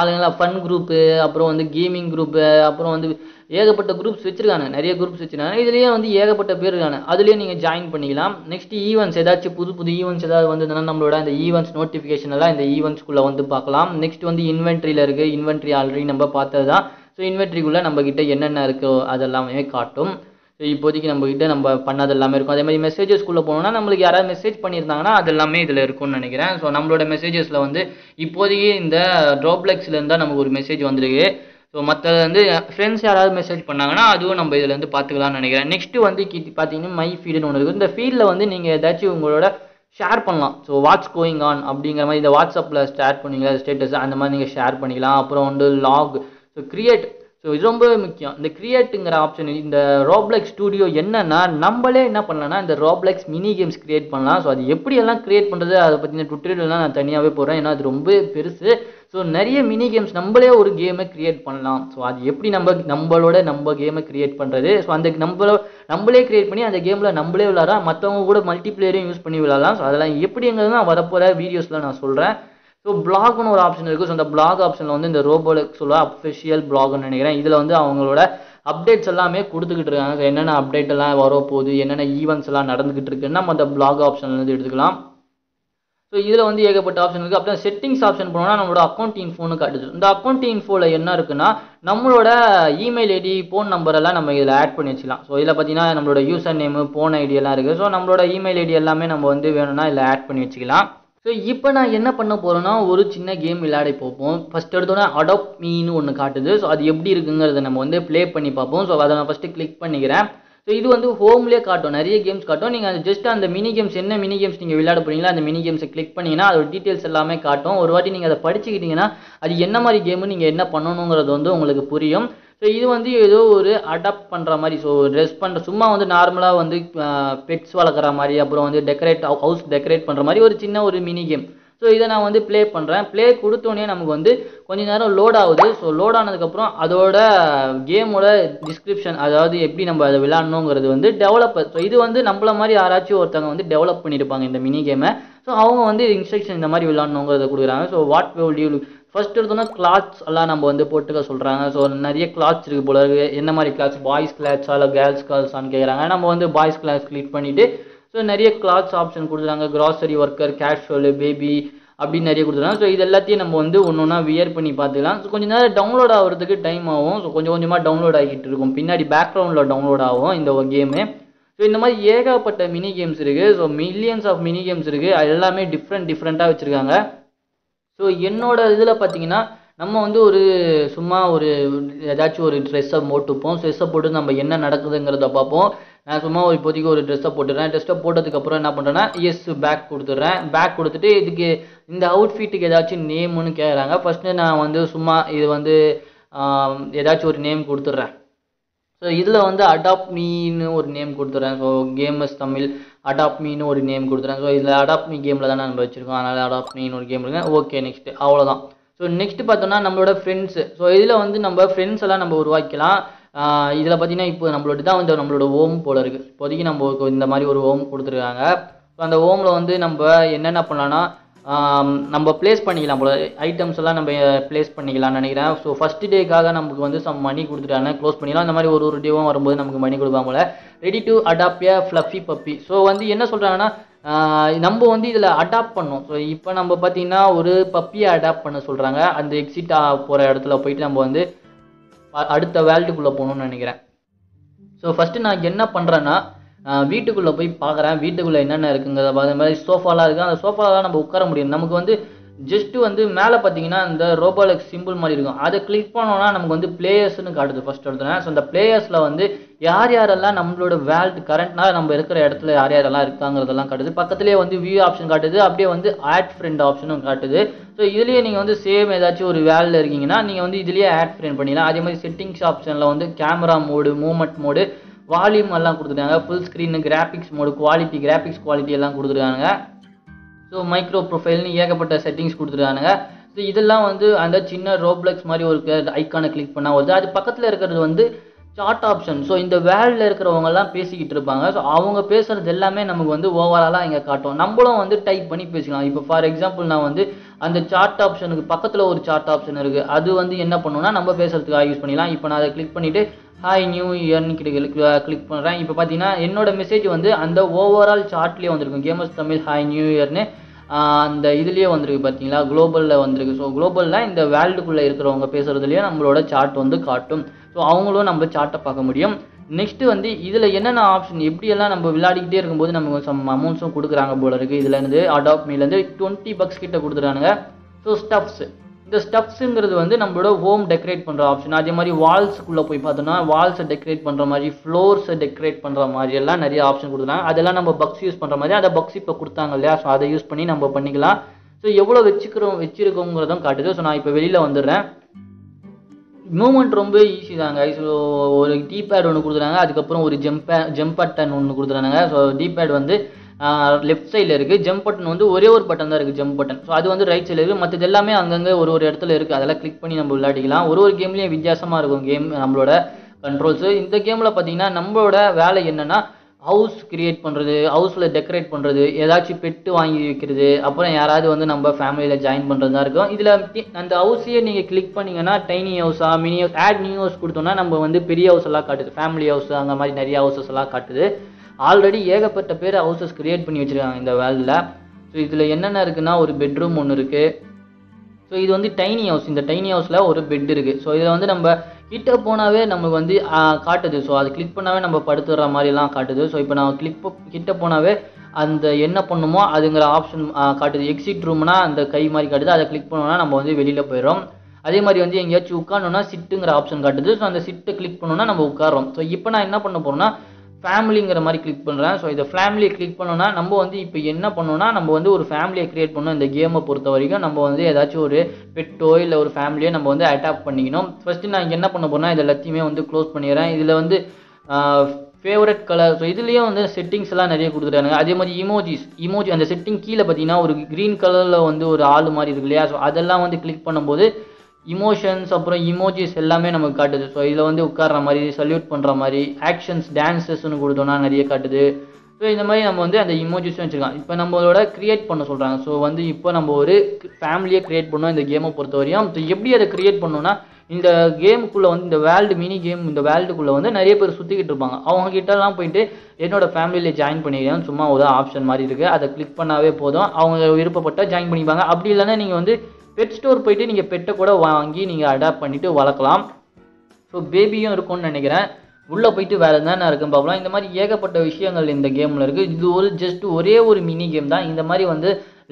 ஆளுங்களா, ஃபன் குரூப்பு, அப்புறம் வந்து கேமிங் குரூப்பு, அப்புறம் வந்து ஏகப்பட்ட குரூப்ஸ் வச்சுருக்காங்க. நிறைய குரூப்ஸ் வச்சுருக்காங்க. இதுலேயே வந்து ஏகப்பட்ட பேர் இருக்காங்க. அதுலேயே நீங்கள் ஜாயின் பண்ணிக்கலாம். நெக்ஸ்ட்டு ஈவெண்ட்ஸ், ஏதாச்சும் புது புது ஈவெண்ட்ஸ் ஏதாவது வந்ததுன்னா நம்மளோட அந்த ஈவெண்ட்ஸ் நோட்டிஃபிகேஷன் எல்லாம் இந்த ஈவெண்ட்ஸ்குள்ளே வந்து பார்க்கலாம். நெக்ஸ்ட் வந்து இன்வென்ட்ரியில் இருக்குது. இன்வென்ட்ரி ஆல்ரெடி நம்ம பார்த்தது தான். ஸோ இன்வென்ட்ரிக்குள்ளே நம்மக்கிட்ட என்னென்ன இருக்கோ அதெல்லாமே காட்டும். ஸோ இப்போதைக்கு நம்மக்கிட்ட நம்ம பண்ணாத எல்லாமே இருக்கும். அதே மாதிரி மெசேஜஸ்க்குள்ளே போனோம்னா நம்மளுக்கு யாராவது மெசேஜ் பண்ணியிருந்தாங்கன்னா அது எல்லாமே இதில் இருக்கும்னு நினைக்கிறேன். ஸோ நம்மளோட மெசேஜஸில் வந்து இப்போதைக்கு இந்த ரோப்ளெக்ஸ்லேருந்து தான் நமக்கு ஒரு மெசேஜ் வந்துருக்கு. ஸோ மற்றது வந்து ஃப்ரெண்ட்ஸ் யாராவது மெசேஜ் பண்ணாங்கன்னா அதுவும் நம்ம இதில் வந்து பார்த்துக்கலாம்னு நினைக்கிறேன். நெக்ஸ்ட்டு வந்து கிட்டி பார்த்தீங்கன்னா மை ஃபீடுன்னு ஒன்று இருக்குது. இந்த ஃபீல்டில் வந்து நீங்கள் ஏதாச்சும் உங்களோட ஷேர் பண்ணலாம். ஸோ வாட்ஸ் கோயிங் ஆன் அப்படிங்கிற மாதிரி இந்த வாட்ஸ்அப்பில் ஷேர் பண்ணிங்களா ஸ்டேட்டஸ், அந்த மாதிரி நீங்கள் ஷேர் பண்ணிக்கலாம். அப்புறம் வந்து லாக், ஸோ கிரியேட். ஸோ இது ரொம்பவே முக்கியம் இந்த கிரியேட்டுங்கிற ஆப்ஷன். இந்த ரோப்ளெக்ஸ் ஸ்டூடியோ என்னென்னா நம்மளே என்ன பண்ணலாம்னா இந்த ரோப்ளெக்ஸ் மினி கேம்ஸ் க்ரியேட் பண்ணலாம். ஸோ அது எப்படியெல்லாம் க்ரியேட் பண்ணுறது அதை பற்றின டுட்டோரியல்லாம் நான் தனியாகவே போடுறேன். ஏன்னா அது ரொம்ப பெருசு. ஸோ நிறைய மினி கேம்ஸ் நம்மளே ஒரு கேமை க்ரியேட் பண்ணலாம். ஸோ அது எப்படி நம்ம நம்மளோட நம்ம கேமை க்ரியேட் பண்ணுறது, ஸோ அந்த நம்மளோ நம்மளே க்ரியேட் பண்ணி அந்த கேமில் நம்மளே விளாட்றோம். மற்றவங்க கூட மல்டிப்ளேயரையும் யூஸ் பண்ணி விளாட்லாம். ஸோ அதெல்லாம் எப்படிங்கிறது நான் வரப்போகிற வீடியோஸில் நான் சொல்கிறேன். ஸோ பிளாக்னு ஒரு ஆப்ஷன் இருக்குது. ஸோ அந்த பிளாக் ஆப்ஷனில் வந்து இந்த ரோப்ளெக்ஸோட அஃபிஷியல் பிளாக்னு நினைக்கிறேன். இதில் வந்து அவங்களோட அப்டேட்ஸ் எல்லாமே கொடுத்துக்கிட்டு இருக்காங்க. ஸோ என்னென்ன அப்டேட் எல்லாம் வரப்போகுது, என்னென்ன ஈவெண்ட்ஸ் எல்லாம் நடந்துக்கிட்டு இருக்குன்னு நம்ம அந்த பிளாக் ஆப்ஷன்லேருந்து எடுத்துக்கலாம். ஸோ இதில் வந்து ஏகப்பட்ட ஆப்ஷன் இருக்குது. அப்புறம் செட்டிங்ஸ் ஆப்ஷன் போனோம்னா நம்மளோட அக்கௌண்ட் இன்ஃபோன்னு காட்டுது. இந்த அக்கௌண்ட் இன்ஃபோவில் என்ன இருக்குன்னா நம்மளோட இமெயில் ஐடி, ஃபோன் நம்பரெல்லாம் நம்ம இதில் ஆட் பண்ணி வச்சுக்கலாம். ஸோ இதில் பார்த்தீங்கன்னா நம்மளோட யூசர் நேமு, ஃபோன் ஐடி எல்லாம் இருக்குது. ஸோ நம்மளோட இமெயில் ஐடி எல்லாமே நம்ம வந்து வேணும்னா இதில் ஆட் பண்ணி வச்சுக்கலாம். ஸோ இப்போ நான் என்ன பண்ண போகிறேன்னா ஒரு சின்ன கேம் விளையாடி பார்ப்போம். ஃபஸ்ட் எடுத்தோன்னா அடாப்ட் மீன்னு ஒன்று காட்டுது. ஸோ அது எப்படி இருக்குங்கிறத நம்ம வந்து ப்ளே பண்ணி பார்ப்போம். ஸோ அதை நான் ஃபஸ்ட்டு கிளிக் பண்ணிக்கிறேன். ஸோ இது வந்து ஹோம்லேயே காட்டும், நிறைய கேம்ஸ் காட்டும். நீங்கள் அந்த ஜஸ்ட் அந்த மினி கேம்ஸ் என்ன மினி கேம்ஸ் நீங்கள் விளையாட போகிறீங்களோ அந்த மினி கேம்ஸை கிளிக் பண்ணிங்கன்னா அதோட டீட்டெயில்ஸ் எல்லாமே காட்டும். ஒரு வாட்டி நீங்கள் அதை படிச்சுக்கிட்டிங்கன்னா அது என்ன மாதிரி கேமு, நீங்கள் என்ன பண்ணணுங்கிறது வந்து உங்களுக்கு புரியும். ஸோ இது வந்து ஏதோ ஒரு அடாப்ட் பண்ணுற மாதிரி, ஸோ ட்ரெஸ் பண்ணுற, சும்மா வந்து நார்மலாக வந்து பெட்ஸ் வளர்க்குற மாதிரி, அப்புறம் வந்து டெக்கரேட் ஹவுஸ் டெக்கரேட் பண்ணுற மாதிரி ஒரு சின்ன ஒரு மினி கேம். So इधर ना वंदे play पन रहा है play कुड़तो नहीं नमक वंदे कौन जिनारो load आओ दे so load आने का पुरा अदौड़ा game वाला description आजाओ दी एप्पी नंबर आजाओ विलान नोंग कर दे वंदे develop so इधर वंदे नंबर हमारी आराची और तंग वंदे develop पनी रह पाएंगे इंदर mini game है so आओ वंदे instruction हमारी विलान नोंग कर दे कुड़े रहा है so what will you first तो ना क्लास अल्लाह नम्बर वंदे पोट्टे का सोल रहा है सो नरिये क्लास चल बोला रहे हैं इन्हमारी क्लास बॉयज क्लास साला गर्ल्स क्लास आन के रहा है ना वंदे बॉयज क्लास क्लिक पनी डे सो नरिये क्लास ऑप्शन कुछ रहा है ग्रॉसरी वर्कर कैशुअल बेबी அப்படி நிறைய கொடுத்துறாங்க சோ இதெல்லாம் நம்ம வந்து ஒவ்வொண்ணா வியர் பண்ணி பார்த்துக்கலாம் சோ கொஞ்ச நேரம் டவுன்லோட் ஆவறதுக்கு டைம் ஆகும் சோ கொஞ்சம் கொஞ்சமா டவுன்லோட் ஆகிட்டு இருக்கும் பின்னாடி பேக்ரவுண்ட்ல டவுன்லோட் ஆகும் இந்த கேம் சோ இந்த மாதிரி ஏகப்பட்ட மினி கேம்ஸ் இருக்கு so millions of mini games இருக்கு எல்லாமே டிஃபரண்ட் டிஃபரண்டா வச்சிருக்காங்க சோ என்னோட இதுல பாத்தீங்கன்னா நம்ம வந்து ஒரு சும்மா ஒரு ஏதாச்சும் ஒரு Dress up மோட் போவோம் Dress up போட்டு நம்ம என்ன நடக்குதுங்கறத பாப்போம் நான் சும்மா ஒரு பொதிக்கு ஒரு Dress up போட்டுறேன் Dress up போட்டதுக்கு அப்புறம் என்ன பண்றேன்னா yes back கொடுத்துறேன் back கொடுத்துட்டு இதுக்கு இந்த அவுட்ஃபிட்க்கு ஏதாச்சும் நேம் னு கேக்குறாங்க ஃபர்ஸ்ட் நான் வந்து சும்மா இது வந்து ஏதாச்சும் ஒரு நேம் கொடுத்துறேன் சோ இதுல வந்து adopt me னு ஒரு நேம் கொடுத்துறேன் so Gamers Tamil adopt me னு ஒரு நேம் கொடுத்துறேன் சோ இதுல adopt me கேம்ல தான் நான் வெச்சிருக்கோம் அதனால adopt me னு ஒரு கேம் இருக்கு ஓகே நெக்ஸ்ட் அவ்வளவுதான் So next பார்த்தோம்னா நம்மளோட friends so இதுல வந்து நம்ம friends எல்லாம் நம்ம உருவாக்கலாம் இதுல பாத்தீங்கன்னா இப்போ நம்மளோட தான் வந்து நம்மளோட home போல இருக்கு பொதுக்கி நம்ம இந்த மாதிரி ஒரு home கொடுத்திருக்காங்க சோ அந்த home ல வந்து நம்ம என்னென்ன பண்ணலாம்னா நம்ம place பண்ணிக்கலாம் போல ஐட்டம்ஸ் எல்லாம் நம்ம place பண்ணிக்கலாம் நினைக்கிறேன் சோ first day காக நமக்கு வந்து some money கொடுத்துட்டாங்க க்ளோஸ் பண்ணிடலாம் அந்த மாதிரி ஒரு ஒரு டேவும் வரும்போது நமக்கு money கொடுப்பாங்க போல ready to adopt a fluffy puppy so வந்து என்ன சொல்றாங்கன்னா நம்ம வந்து இதுல அடாப்ட் பண்ணோம் சோ இப்போ நம்ம பாத்தீங்கன்னா ஒரு பப்பியை அடாப்ட் பண்ண சொல்றாங்க அந்த எக்ஸிட் போற இடத்துல போய் நம்ம வந்து அடுத்த வேல்டுக்குள்ள போணும்னு நினைக்கிறேன் சோ ஃபர்ஸ்ட் நான் என்ன பண்றேன்னா வீட்டுக்குள்ள போய் பார்க்கறேன் வீட்டுக்குள்ள என்னென்ன இருக்குங்கறத பாக்க மாதிரி சோஃபாலாம் இருக்கு அந்த சோஃபால நம்ம உட்கார முடியும் நமக்கு வந்து ஜஸ்ட் வந்து மேல பாத்தீங்கன்னா அந்த Roblox சிம்பிள் மாதிரி இருக்கும் அதை கிளிக் பண்ணோம்னா நமக்கு வந்து players னு காட்டுது ஃபர்ஸ்ட் எடுத்தேன் சோ அந்த players-ல வந்து யார் யாரெல்லாம் நம்மளோட வேல்ட் கரண்ட்னா நம்ம இருக்கிற இடத்துல யார் யாரெல்லாம் இருக்காங்கறதெல்லாம் காட்டுது பக்கத்துலயே வந்து view ஆப்ஷன் காட்டுது அப்படியே வந்து add friend ஆப்ஷனும் காட்டுது சோ இதுலயே நீங்க வந்து சேம் ஏதாச்சும் ஒரு வேல்ல இருக்கீங்கன்னா நீங்க வந்து இதுலயே add friend பண்ணிடலாம் அதே மாதிரி செட்டிங்ஸ் ஆப்ஷன்ல வந்து camera mode movement mode volume எல்லாம் கொடுத்துட்டாங்க full screen graphics mode quality graphics quality எல்லாம் கொடுத்துட்டாங்க So micro profile ने ये कपड़ा settings कुड़ दिया ना गा तो इधर लाओ वंदे अंदर चिन्ना Roblox मारी और क्या icon क्लिक पना होता है आज पकत लेर कर वंदे chart option so Inder world लेर कर वोंगला पेशी इटर बांगा so आवोंगा पेशर दिल्ला में नमक वंदे वो वाला इंगा काटो नंबरों वंदे type बनी पेशियाँ इप्पो for example ना वंदे अंदर chart option के पकत लो और chart option रखे आदु वंदे येन्ना पनो ना नंबर पेशर तक use पनी ला इप्पन आदर click पनी डे हाई न्यू இயர்னு கிளிக் பண்றேன் இப்போ பாத்தீனா என்னோட மெசேஜ் வந்து அந்த ஓவரால் சார்ட்லயே வந்திருக்கும் Gamers Tamil ஹாய் நியூ இயர்னு அந்த இதுலயே வந்திருக்கு பாத்தீங்களா குளோபல்ல வந்திருக்கு சோ குளோபல்ல இந்த வேல்டுக்குள்ள இருக்குறவங்க பேசுறதுலயே நம்மளோட சார்ட் வந்து காட்டும் சோ அவங்களும் நம்ம சார்ட்ட பார்க்க முடியும் நெக்ஸ்ட் வந்து இதுல என்னென்ன ஆப்ஷன் எப்படி எல்லாம் நம்ம விளையாடிட்டே இருக்கும்போது நமக்கு some அமௌண்ட்ஸும் கொடுக்குறாங்க போல இருக்கு இதுல இருந்து அடாப்ட் மீல இருந்து twenty bucks கிட்ட கொடுத்துறானுங்க சோ ஸ்டஃப்ஸ் இந்த ஸ்டப்ஸ்ங்கிறது வந்து நம்மளோட ஹோம் டெக்கரேட் பண்ற ஆப்ஷன் அதே மாதிரி வால்ஸ் குள்ள போய் பார்த்தோம்னா வால்ஸ் டெக்கரேட் பண்ற மாதிரி ஃப்ளோர்ஸ் டெக்கரேட் பண்ற மாதிரி எல்லாம் நிறைய ஆப்ஷன் கொடுத்துறாங்க அதெல்லாம் நம்ம பக்ஸ் யூஸ் பண்ற மாதிரி அத பக்ஸ் இப்ப கொடுத்தாங்க இல்லையா சோ அதை யூஸ் பண்ணி நம்ம பண்ணிக்கலாம் சோ எவ்வளவு வெச்சிக்கிறோம் வெச்சிருக்கோம்ங்கறதும் காட்டுது சோ நான் இப்ப வெளியில வந்துறேன் மூவ்மென்ட் ரொம்ப ஈஸி தான் गाइस சோ ஒரு டீ பேட் ஒன்னு கொடுத்துறாங்க அதுக்கு அப்புறம் ஒரு ஜம்ப் ஜம்ப் பட்டன் ஒன்னு கொடுத்துறாங்க சோ டீ பேட் வந்து लेफ्ट साइड ல இருக்கு ஜம்ப் பட்டன் வந்து ஒரே ஒரு பட்டன் தான் இருக்கு ஜம்ப் பட்டன் சோ அது வந்து ரைட் சைடுல இருக்கு மத்த எல்லாமே அங்கங்க ஒரு ஒரு இடத்துல இருக்கு அதெல்லாம் கிளிக் பண்ணி நம்ம விளையாடிக்கலாம் ஒரு ஒரு கேம்லயே வித்தியாசமா இருக்கும் கேம் நம்மளோட கண்ட்ரோல்ஸ் இந்த கேம்ல பாத்தீங்கன்னா நம்மளோட வேலை என்னன்னா ஹவுஸ் கிரியேட் பண்றது ஹவுஸ்ல டெக்கரேட் பண்றது ஏதாச்சும் பெட் வாங்கி வைக்கிறது அப்புறம் யாராவது வந்து நம்ம ஃபேமிலில ஜாயின் பண்றதா இருக்கும் இதுல அந்த ஹவுஸையே நீங்க கிளிக் பண்ணீங்கன்னா டைனி ஹவுஸா mini house add new house கொடுத்தோம்னா நம்ம வந்து பெரிய ஹவுஸ் எல்லாம் காட்டுது ஃபேமிலி ஹவுஸ் அந்த மாதிரி நிறைய ஹவுஸஸ் எல்லாம் காட்டுது ஆல்ரெடி ஏகப்பட்ட பேர் ஹவுஸஸ் கிரியேட் பண்ணி வச்சிருக்காங்க இந்த வேல்ட்ல சோ இதுல என்னென்ன இருக்குன்னா ஒரு பெட்ரூம் ஒன்னு இருக்கு சோ இது வந்து டைனி ஹவுஸ் இந்த டைனி ஹவுஸ்ல ஒரு பெட் இருக்கு சோ இதுல வந்து நம்ம கிட்ட போனாவே நமக்கு வந்து காட்டுது சோ அது கிளிக் பண்ணாவே நம்ம படுத்துற மாதிரி எல்லாம் காட்டுது சோ இப்போ நான் கிளிக் கிட்ட போனாவே அந்த என்ன பண்ணுமோ அதுங்கற ஆப்ஷன் காட்டுது எக்ஸிட் ரூம்னா அந்த கை மாதிரி காட்டுது அதை கிளிக் பண்ணோம்னா நம்ம வந்து வெளியில போயிரோம் அதே மாதிரி வந்து எங்கயாச்சும் உட்காரணும்னா சிட்டுங்கற ஆப்ஷன் காட்டுது சோ அந்த சிட்ட கிளிக் பண்ணோம்னா நம்ம உட்காரோம் சோ இப்போ நான் என்ன பண்ண போறேன்னா ஃபேமிலிங்கற மாதிரி கிளிக் பண்றேன் சோ இத ஃபேமிலி கிளிக் பண்ணோம்னா நம்ம வந்து இப்போ என்ன பண்ணோம்னா நம்ம வந்து ஒரு ஃபேமிலியை கிரியேட் பண்ணனும் இந்த கேமை பொறுத்த வரைக்கும் நம்ம வந்து ஏதாச்சும் ஒரு பெட்டோ இல்ல ஒரு ஃபேமிலியை நம்ம வந்து அடாப்ட் பண்ணிக்கணும் ஃபர்ஸ்ட் நான் என்ன பண்ண போறேன்னா இத எல்லாத்தையுமே வந்து க்ளோஸ் பண்ணிறேன் இதுல வந்து फेवरेट कलर सो இதுலயே வந்து செட்டிங்ஸ் எல்லாம் நிறைய கொடுத்துட்டாங்க அதே மாதிரி emojis emoji அந்த செட்டிங் கீழ பாத்தீங்கன்னா ஒரு green கலர்ல வந்து ஒரு ஆளு மாதிரி இருக்குலையா சோ அதெல்லாம் வந்து கிளிக் பண்ணும்போது emotions அப்புறம் emojis எல்லாமே நமக்கு காட்டுது சோ இதுல வந்து உட்கார்ற மாதிரி salute பண்ற மாதிரி actions dances னு கொடுத்தோம்னா நிறைய காட்டுது சோ இந்த மாதிரி நம்ம வந்து அந்த emojis வெச்சிருக்கோம் இப்போ நம்மளோட கிரியேட் பண்ண சொல்றாங்க சோ வந்து இப்போ நம்ம ஒரு ஃபேமிலியை கிரியேட் பண்ணோம் இந்த கேமை பொறுத்தவரையும் சோ எப்படி அதை கிரியேட் பண்ணனும்னா இந்த கேமுக்குள்ள வந்து இந்த வேல்ட் மினி கேம் இந்த வேல்ட்க்குள்ள வந்து நிறைய பேர் சுத்திக்கிட்டு இருப்பாங்க அவங்க கிட்ட எல்லாம் போய்ட்டு என்னோட ஃபேமிலில ஜாயின் பண்ணிக்கிறேன்னு சும்மா ஒரு ஆப்ஷன் மாதிரி இருக்கு அதை கிளிக் பண்ணாவே போதும் அவங்க விருப்பப்பட்டா ஜாயின் பண்ணிப்பாங்க அப்படி இல்லனா நீங்க வந்து பெட் ஸ்டோர் போய்ட்டு நீங்க பெட்ட கூட வாங்கி நீங்க அடாப்ட் பண்ணிட்டு வளக்கலாம் சோ பேபியும் இருக்கும்னு நினைக்கிறேன் உள்ள போய்ட்டு வேற என்ன இருக்கும் பாப்பலாம் இந்த மாதிரி ஏகப்பட்ட விஷயங்கள் இந்த கேம்ல இருக்கு இது ஒரு ஜஸ்ட் ஒரே ஒரு மினி கேம் தான் இந்த மாதிரி வந்து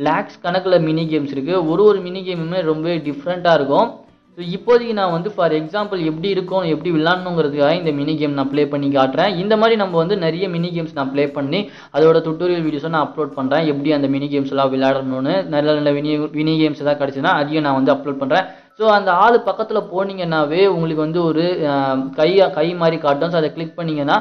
லாக்ஸ் கணக்குல மினி கேம்ஸ் இருக்கு ஒரு ஒரு மினி கேமுமே ரொம்ப டிஃபரண்டா இருக்கும் So, இப்போதைக்கு நான் வந்து ஃபார் எக்ஸாம்பிள் எப்படி இருக்கும் எப்படி விளையாடணும்ங்கிறதுக்காக இந்த மினி கேம் நான் ப்ளே பண்ணி காட்டுறேன் இந்த மாதிரி நம்ம வந்து நிறைய மினி கேம்ஸ் நான் ப்ளே பண்ணி அதோட டுட்டோரியல் வீடியோஸை நான் அப்லோட் பண்ணுறேன் எப்படி அந்த மினி கேம்ஸ் எல்லாம் விளையாடணும்னு நல்ல நல்ல மினி மினி கேம்ஸ் எல்லாம் கிடச்சிதுன்னா அதையும் நான் வந்து அப்லோட் பண்ணுறேன் ஸோ அந்த ஆள் பக்கத்தில் போனீங்கன்னாவே உங்களுக்கு வந்து ஒரு கையை கை மாதிரி காட்டும் ஸோ அதை கிளிக் பண்ணிங்கன்னா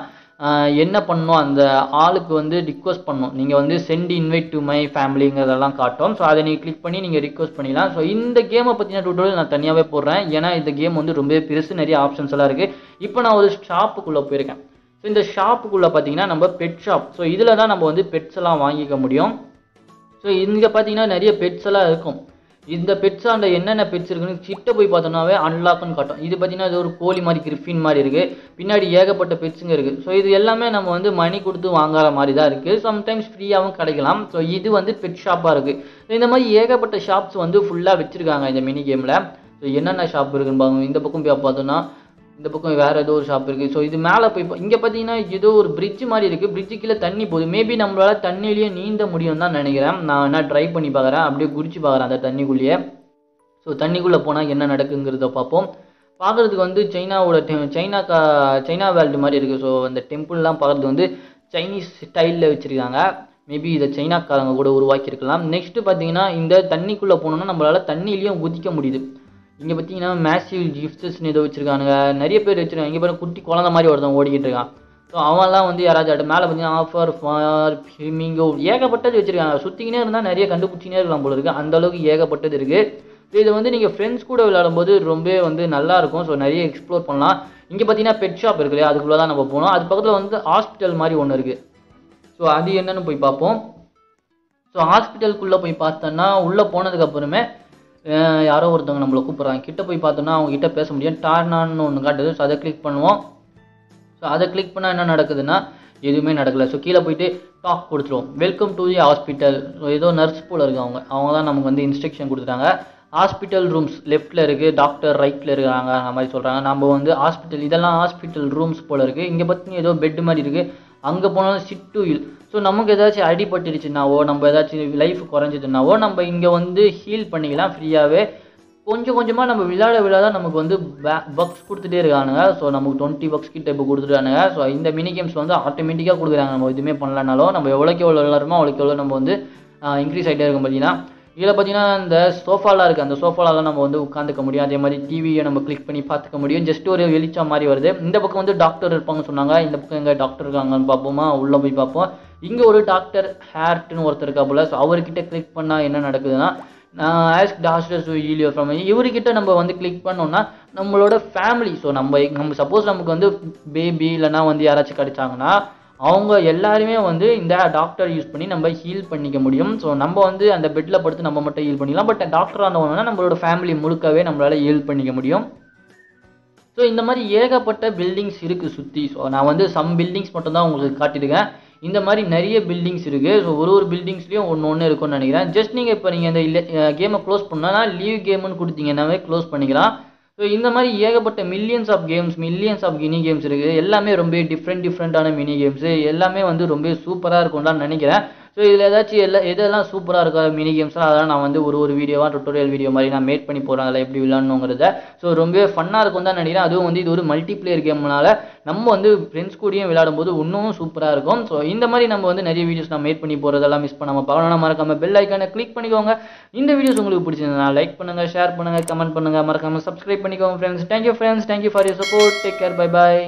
என்ன பண்ணணும் அந்த ஆளுக்கு வந்து ரிக்வெஸ்ட் பண்ணணும் நீங்கள் வந்து சென்ட் இன்வைட் டு மை ஃபேமிலிங்கிறதெல்லாம் காட்டும் ஸோ அதை நீங்கள் கிளிக் பண்ணி நீங்கள் ரிக்வெஸ்ட் பண்ணிடலாம் ஸோ இந்த கேமை பற்றின டூட்டோரியல் நான் தனியாகவே போடுறேன் ஏன்னா இந்த கேம் வந்து ரொம்ப பெருசு நிறைய ஆப்ஷன்ஸ் எல்லாம் இருக்குது இப்போ நான் ஒரு ஷாப்புக்குள்ளே போயிருக்கேன் ஸோ இந்த ஷாப்புக்குள்ளே பார்த்தீங்கன்னா நம்ம பெட் ஷாப் ஸோ இதில் தான் நம்ம வந்து பெட்ஸ் எல்லாம் வாங்கிக்க முடியும் ஸோ இங்கே பார்த்தீங்கன்னா நிறைய பெட்ஸ் எல்லாம் இருக்கும் இந்த பெட்ஸ் அந்த என்னென்ன பெட்ஸ் இருக்குன்னு கிட்ட போய் பார்த்தோம்னாவே அன்லாக்னு காட்டும் இது பார்த்தீங்கன்னா இது ஒரு கோழி மாதிரி கிரிஃபின் மாதிரி இருக்குது பின்னாடி ஏகப்பட்ட பெட்ஸுங்க இருக்குது ஸோ இது எல்லாமே நம்ம வந்து மணி கொடுத்து வாங்குற மாதிரி தான் இருக்குது சம்டைம்ஸ் ஃப்ரீயாகவும் கிடைக்கலாம் ஸோ இது வந்து பெட் ஷாப்பாக இருக்குது இந்த மாதிரி ஏகப்பட்ட ஷாப்ஸ் வந்து ஃபுல்லாக வச்சுருக்காங்க இந்த மினி கேமில் ஸோ என்னென்ன ஷாப் இருக்குன்னு பாருங்க இந்த பக்கம் போய் பார்த்தோம்னா இந்த பக்கம் வேறு ஏதோ ஒரு ஷாப் இருக்குது ஸோ இது மேலே போய் இங்கே பார்த்தீங்கன்னா ஏதோ ஒரு பிரிட்ஜ் மாதிரி இருக்குது பிரிட்ஜு கீழே தண்ணி போகுது மேபி நம்மளால தண்ணியிலேயே நீந்த முடியும் தான் நினைக்கிறேன் நான் என்ன ட்ரை பண்ணி பார்க்குறேன் அப்படியே குடிச்சு பார்க்குறேன் அந்த தண்ணிக்குள்ளேயே ஸோ தண்ணிக்குள்ளே போனால் என்ன நடக்குங்கிறத பார்ப்போம் பார்க்குறதுக்கு வந்து சைனாவோட சைனா கா சைனா வேல்டு மாதிரி இருக்குது ஸோ அந்த டெம்பிள்லாம் பார்க்குறது வந்து சைனீஸ் ஸ்டைலில் வச்சுருக்காங்க மேபி இதை சைனாக்காரங்க கூட உருவாக்கியிருக்கலாம் நெக்ஸ்ட்டு பார்த்தீங்கன்னா இந்த தண்ணிக்குள்ளே போனோன்னா நம்மளால் தண்ணியிலையும் குதிக்க முடியுது இங்கே பார்த்தீங்கன்னா மேசிவ் கிஃப்ட்ஸ்ன்னு ஏதோ வச்சுருக்கானுங்க நிறைய பேர் வச்சுருக்காங்க இங்கே பாருங்க குட்டி குழந்த மாதிரி ஒருத்தன் ஓடிக்கிட்டு இருக்கான் ஸோ அவன்லாம் வந்து யாராச்சும் மேலே பார்த்தீங்கன்னா ஆஃபர் ஃபார் ஃபிமிங்கோ ஏகப்பட்டது வச்சுருக்காங்க சுற்றிக்கினே இருந்தால் நிறைய கண்டுபிடிச்சினே இருக்கலாம் போல இருக்குது அந்தளவுக்கு ஏகப்பட்டது இருக்குது ஸோ இதை வந்து நீங்கள் ஃப்ரெண்ட்ஸ் கூட விளையாடும்போது ரொம்ப வந்து நல்லாயிருக்கும் ஸோ நிறைய எக்ஸ்ப்ளோர் பண்ணலாம் இங்கே பார்த்தீங்கன்னா பெட் ஷாப் இருக்கு இல்லையா அதுக்குள்ளே தான் நம்ம போனோம் அது பக்கத்தில் வந்து ஹாஸ்பிட்டல் மாதிரி ஒன்று இருக்குது ஸோ அது என்னென்னு போய் பார்ப்போம் ஸோ ஹாஸ்பிட்டலுக்குள்ளே போய் பார்த்தோன்னா உள்ளே போனதுக்கப்புறமே யாரோ ஒருத்தவங்க நம்மளை கூப்பிட்றாங்க கிட்ட போய் பார்த்தோம்னா அவங்ககிட்ட பேச முடியும் டார்னான்னு ஒன்று காட்டுது ஸோ அதை கிளிக் பண்ணுவோம் ஸோ அதை கிளிக் பண்ணால் என்ன நடக்குதுன்னா எதுவுமே நடக்கலை ஸோ கீழே போய்ட்டு டாக் கொடுத்துருவோம் welcome to the hospital so ஏதோ நர்ஸ் போல் இருக்குது அவங்க அவங்க தான் நமக்கு வந்து இன்ஸ்ட்ரக்ஷன் கொடுத்துட்டாங்க ஹாஸ்பிட்டல் ரூம்ஸ் லெஃப்ட்டில் இருக்குது டாக்டர் ரைட்டில் இருக்காங்க அந்த மாதிரி சொல்கிறாங்க நம்ம வந்து ஹாஸ்பிட்டல் இதெல்லாம் ஹாஸ்பிட்டல் ரூம்ஸ் போல் இருக்குது இங்கே பார்த்தீங்கன்னா ஏதோ பெட் மாதிரி இருக்குது அங்கே போனாலும் சிட் டு ஹீல் ஸோ நமக்கு ஏதாச்சும் அடிபட்டுடுச்சுன்னாவோ நம்ம ஏதாச்சும் லைஃப் குறைஞ்சிதுன்னாவோ நம்ம இங்கே வந்து ஹீல் பண்ணிக்கலாம் ஃப்ரீயாகவே கொஞ்சம் கொஞ்சமாக நம்ம விளையாட விளையாட நமக்கு வந்து பக்ஸ் கொடுத்துட்டே இருக்கானுங்க ஸோ நமக்கு டுவெண்ட்டி பக்ஸ் கிட்ட இப்போ கொடுத்துட்டானுங்க ஸோ இந்த மினி கேம்ஸ் வந்து ஆட்டோமேட்டிக்காக கொடுக்குறாங்க நம்ம எதுவுமே பண்ணலனாலும் நம்ம எவ்வளோக்கு எவ்வளோ விளையாடுமோ அவ்வளோக்கு எவ்வளோ நம்ம வந்து இன்க்ரீஸ் ஆகிட்டே இருக்கும் பார்த்தீங்கன்னா இதில் பார்த்தீங்கன்னா இந்த சோஃபாலாம் இருக்குது அந்த சோஃபாலாம் நம்ம வந்து உட்காந்துக்க முடியும் அதே மாதிரி டிவியை நம்ம கிளிக் பண்ணி பார்த்துக்க முடியும் ஜஸ்ட் ஒரு வெளிச்சம் மாதிரி வருது இந்த பக்கம் வந்து டாக்டர் இருப்பாங்கன்னு சொன்னாங்க இந்த பக்கம் எங்கே டாக்டர் இருக்காங்கன்னு பார்ப்போமா உள்ளே போய் பார்ப்போம் இங்கே ஒரு டாக்டர் ஹேர்ட்னு ஒருத்தர் இருக்கா போல் ஸோ அவர்கிட்ட கிளிக் பண்ணால் என்ன நடக்குதுன்னா நான் ask doctor so Helio from இவர்கிட்ட நம்ம வந்து கிளிக் பண்ணோம்னா நம்மளோட ஃபேமிலி ஸோ நம்ம நம்ம சப்போஸ் நமக்கு வந்து பேபி இல்லைனா வந்து யாராச்சும் கிடைச்சாங்கன்னா அவங்க எல்லாருமே வந்து இந்த டாக்டர் யூஸ் பண்ணி நம்ம ஹீல் பண்ணிக்க முடியும் ஸோ நம்ம வந்து அந்த பெட்டில் படுத்து நம்ம மட்டும் ஹீல் பண்ணிக்கலாம் பட் டாக்டராக இருந்தவங்கன்னா நம்மளோட ஃபேமிலி முழுக்கவே நம்மளால் ஹீல் பண்ணிக்க முடியும் ஸோ இந்த மாதிரி ஏகப்பட்ட பில்டிங்ஸ் இருக்குது சுற்றி ஸோ நான் வந்து சம் பில்டிங்ஸ் மட்டும்தான் உங்களுக்கு காட்டியிருக்கேன் இந்த மாதிரி நிறைய பில்டிங்ஸ் இருக்குது ஸோ ஒரு ஒரு பில்டிங்ஸ்லேயும் ஒன்று ஒன்று இருக்கும்னு நினைக்கிறேன் ஜஸ்ட் நீங்கள் இப்போ நீங்கள் இந்த கேமை க்ளோஸ் பண்ணால் லீவ் கேமுன்னு கொடுத்தீங்கன்னாவே க்ளோஸ் பண்ணிக்கலாம் ஸோ இந்த மாதிரி ஏகப்பட்ட millions of games millions of mini games இருக்குது எல்லாமே ரொம்ப டிஃப்ரெண்ட் டிஃப்ரெண்ட்டான மினி கேம்ஸு எல்லாமே வந்து ரொம்ப சூப்பராக இருக்கும்லான்னு நினைக்கிறேன் ஸோ இதில் ஏதாச்சும் எல்லா எதெல்லாம் சூப்பராக இருக்கா மினி கேம்ஸ்லாம் அதெல்லாம் நான் வந்து ஒரு ஒரு வீடியோவாக டுட்டோரியல் வீடியோ மாதிரி நான் மேட் பண்ணி போகிறேன் அதில் எப்படி விளையாடணுங்கிறத ஸோ ரொம்பவே ஃபன்னாக இருக்கும் தான் நினைக்கிறேன் அதுவும் வந்து இது ஒரு மல்டி பிளேயர் கேம்னால நம்ம வந்து ஃப்ரெண்ட்ஸ் கூடயும் விளையாடும் போது இன்னும் சூப்பராக இருக்கும் ஸோ இந்த மாதிரி நம்ம வந்து நிறைய வீடியோஸ் நான் மேட் பண்ணி போகிறதெல்லாம் மிஸ் பண்ணாமல் பார்க்கணும் மறக்காமல் பெல் ஐக்கானை கிளிக் பண்ணிக்கோங்க இந்த வீடியோஸ் உங்களுக்கு பிடிச்சிருந்தா லைக் பண்ணுங்கள் ஷேர் பண்ணுங்கள் கமெண்ட் பண்ணுங்கள் மறக்காமல் சப்ஸ்கிரைப் பண்ணிக்கோங்க friends thank you friends thank you for your support take care bye bye